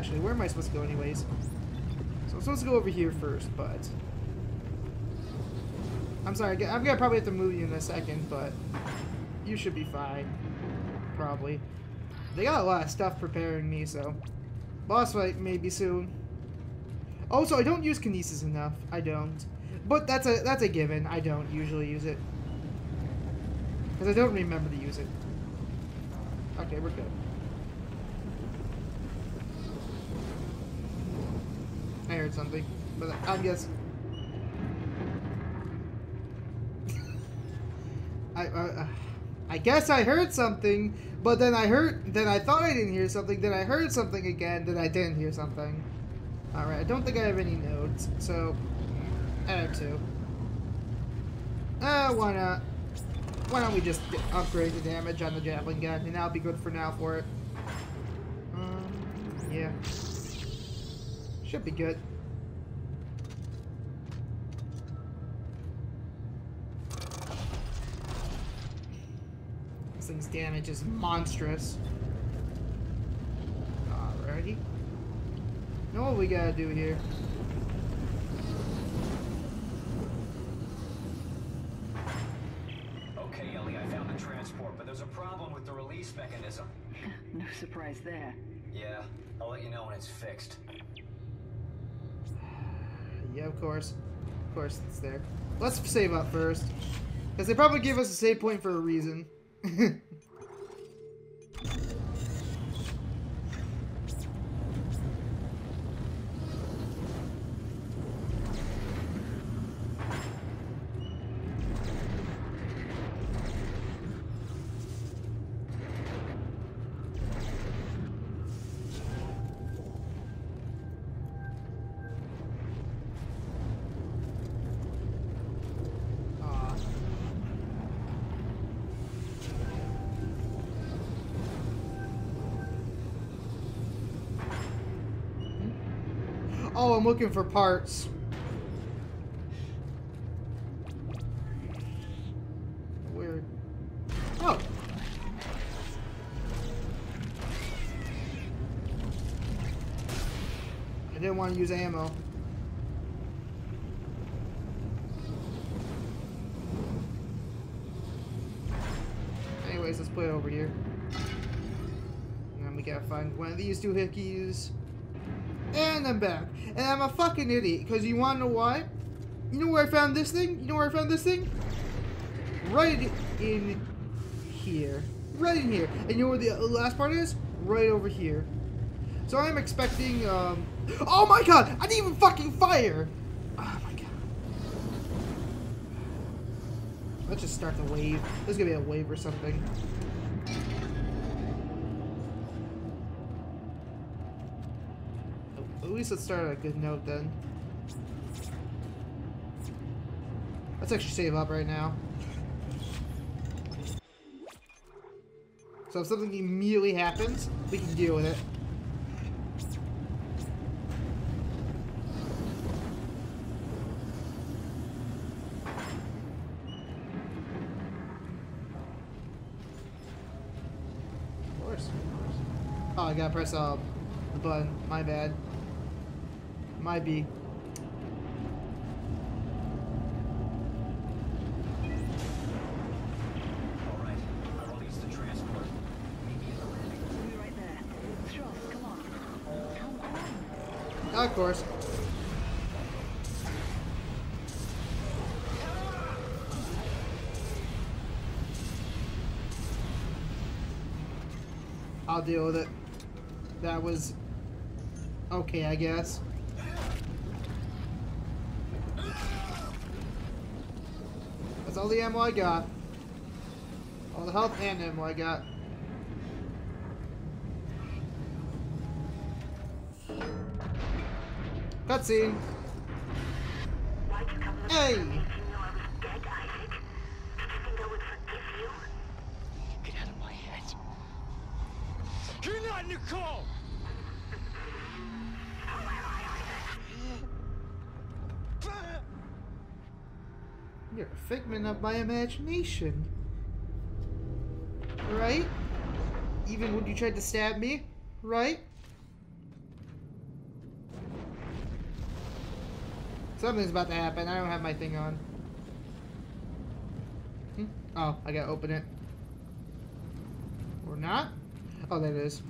Actually, where am I supposed to go anyways? So I'm supposed to go over here first, but... I'm sorry, I'm gonna probably have to move you in a second, but you should be fine. Probably. They got a lot of stuff preparing me, so... Boss fight maybe soon. Also, I don't use Kinesis enough. I don't. But that's a given. I don't usually use it. Because I don't remember to use it. Okay, we're good. I heard something, but I guess... I guess I heard something, but then I thought I didn't hear something, then I heard something again, then I didn't hear something. Alright, I don't think I have any nodes, so... I have two. Why don't we just upgrade the damage on the javelin gun, and that'll be good for now for it. Yeah. Should be good. This thing's damage is monstrous. Alrighty. Know what we gotta do here. Okay, Ellie, I found the transport, but there's a problem with the release mechanism. No surprise there. Yeah, I'll let you know when it's fixed. Yeah, of course. Of course it's there. Let's save up first. Because they probably gave us a save point for a reason. Oh, I'm looking for parts. Weird. Oh! I didn't want to use ammo. Anyways, let's play over here. And then we gotta find one of these two hickeys. And I'm back. And I'm a fucking idiot, because you want to know why? You know where I found this thing? You know where I found this thing? Right in here. Right in here. And you know where the last part is? Right over here. So I'm expecting, oh my god! I didn't even fucking fire! Oh my god. Let's just start the wave. There's gonna be a wave or something. At least let's start on a good note then. Let's actually save up right now. So if something immediately happens, we can deal with it. Of course. Oh, I gotta press the button. My bad. Might be. All right, I released the transport. Meet me at the landing. We're right there. Strauss, come on. Come on. Oh, of course. I'll deal with it. That was okay, I guess. That's all the ammo I got. All the health and ammo I got. Cutscene. Hey! You know I was dead, Isaac. Did you think I would forgive you? Get out of my head. You're not Nicole! You're a figment of my imagination. Right? Even when you tried to stab me? Right? Something's about to happen. I don't have my thing on. Oh, I gotta open it. Or not? Oh, there it is.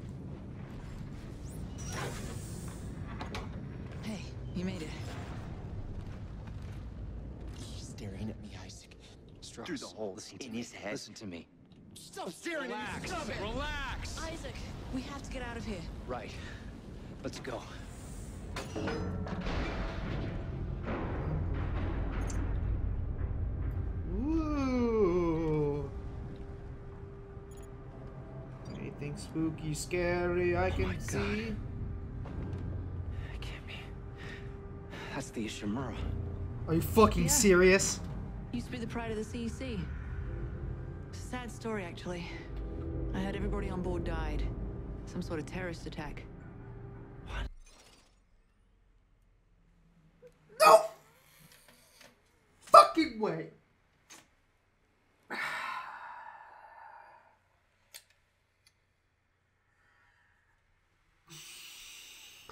Hey, you made it. He's staring at me, Isaac. Struck through the holes in his head. Listen to me. Stop staring at me. Stop it. Relax. Isaac, we have to get out of here. Right. Let's go. Anything spooky, scary I can see. It can't be. That's the Ishimura. Are you fucking serious? Used to be the pride of the CEC. It's a sad story, actually. I heard everybody on board died. Some sort of terrorist attack. No fucking way.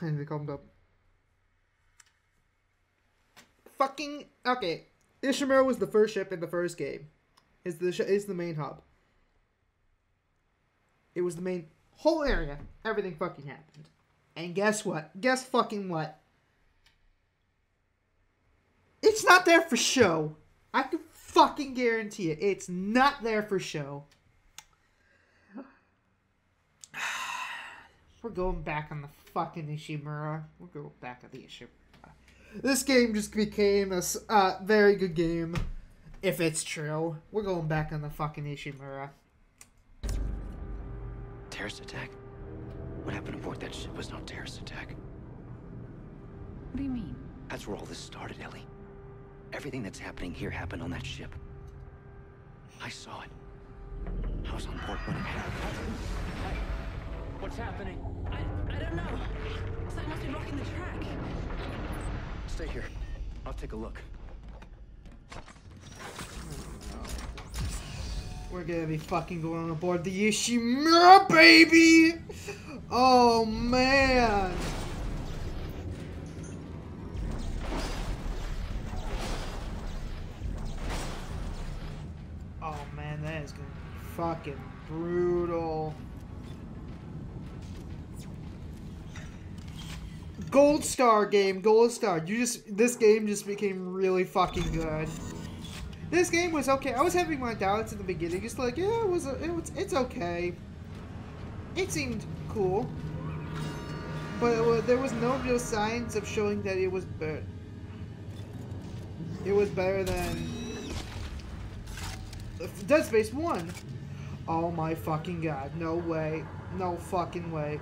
They calmed up. Fucking okay. Ishimura was the first ship in the first game. It's the main hub. It was the main whole area. Everything fucking happened. And guess what? Guess fucking what? It's not there for show. I can fucking guarantee it. It's not there for show. We're going back on the fucking Ishimura. We'll go back on the Ishimura. This game just became a very good game. If it's true. We're going back on the fucking Ishimura. Terrorist attack? What happened aboard that ship was no terrorist attack. What do you mean? That's where all this started, Ellie. Everything that's happening here happened on that ship. I saw it. I was on board when it happened. What's happening? I don't know. Something must be blocking the track. Stay here. I'll take a look. We're gonna be fucking going aboard the Ishimura, baby! Oh, man! Fucking brutal. Gold star game, gold star. This game just became really fucking good. This game was okay. I was having my doubts in the beginning. It's like, yeah, it's okay. It seemed cool, but there was no real signs of showing that it was better. It was better than Dead Space 1. Oh my fucking god, no way. No fucking way.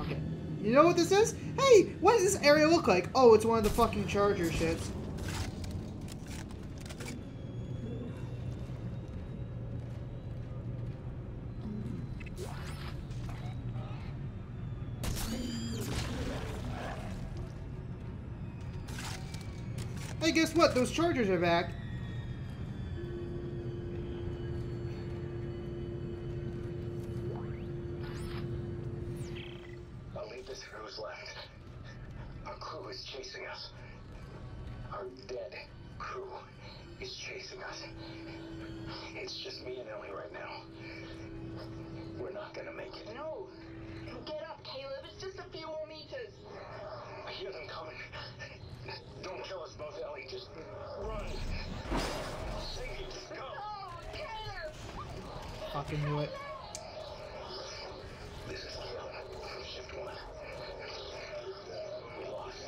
Okay. You know what this is? Hey, what does this area look like? Oh, it's one of the fucking Charger shits. Hey, guess what? Those Chargers are back. Fucking knew it. This is shift one. We lost.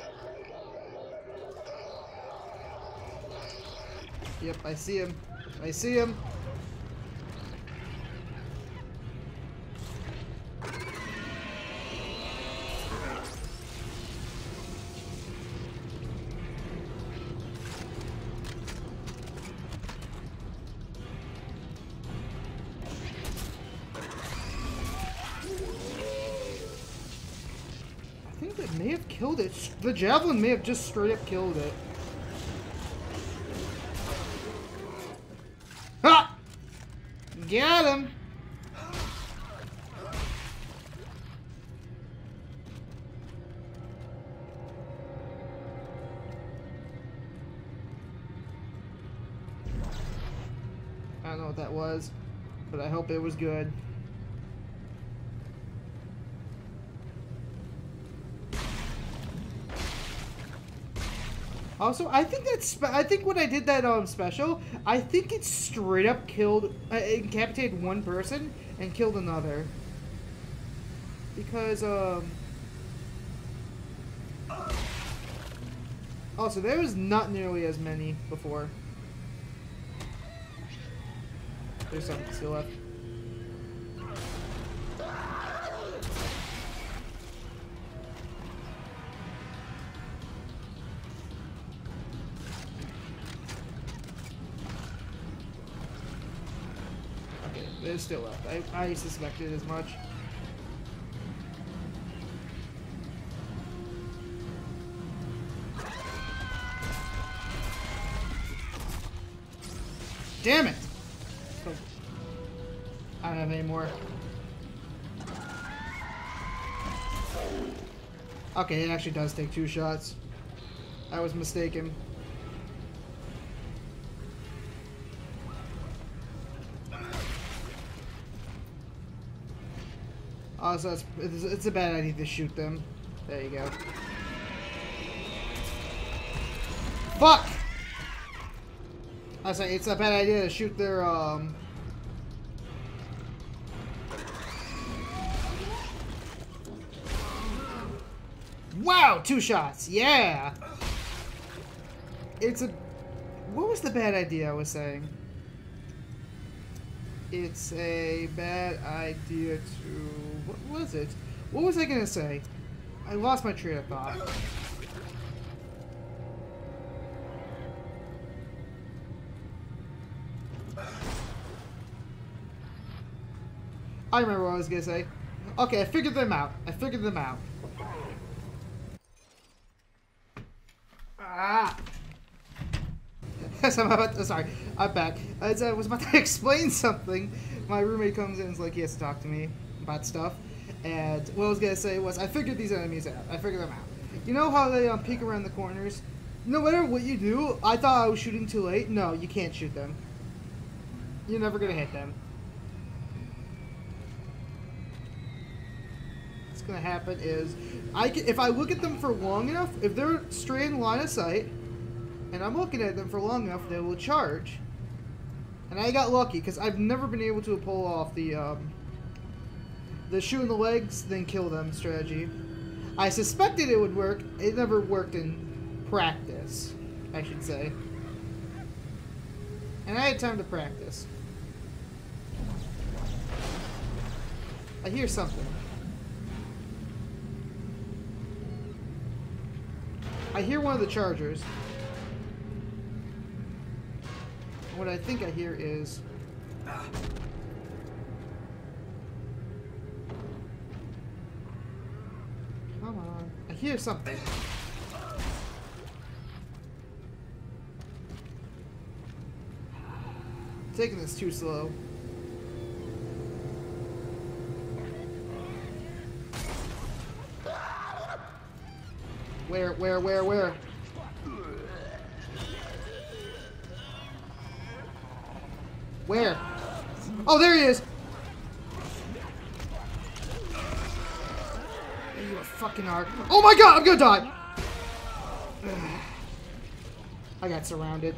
Yep, I see him. I see him. The javelin may have just straight up killed it. Ha! Got him! don't know what that was, but I hope it was good. Also, I think that's, I think when I did that special, I think it straight up killed, incapacitated one person and killed another. Because, also, there was not nearly as many before. There's something still left. There's still left. I suspected as much. Damn it! Oh. I don't have any more. Okay, it actually does take two shots. I was mistaken. Also, it's a bad idea to shoot them. There you go. Fuck! I say it's a bad idea to shoot their, Wow! Two shots! Yeah! It's a... What was the bad idea I was saying? It's a bad idea to... What was it? What was I gonna say? I lost my train of thought. I remember what I was gonna say. Okay, I figured them out. I figured them out. Ah! Sorry, I'm back. As I was about to explain something, my roommate comes in and is like, he has to talk to me about stuff, and what I was gonna say was I figured these enemies out. I figured them out. You know how they peek around the corners? No matter what you do, I thought I was shooting too late. No, you can't shoot them. You're never gonna hit them. What's gonna happen is if I look at them for long enough, if they're straight in line of sight, and I'm looking at them for long enough, they will charge. And I got lucky because I've never been able to pull off the shoe in the legs, then kill them strategy. I suspected it would work. It never worked in practice, I should say. And I had time to practice. I hear something. I hear one of the chargers. What I think I hear is... Come on. I hear something. I'm taking this too slow. Where? Where? Oh, there he is! Fucking hard. Oh my god, I'm gonna die! Ugh. I got surrounded.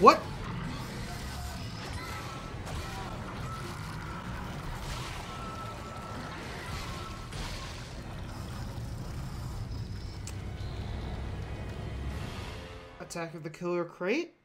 What? Attack of the Killer Crate?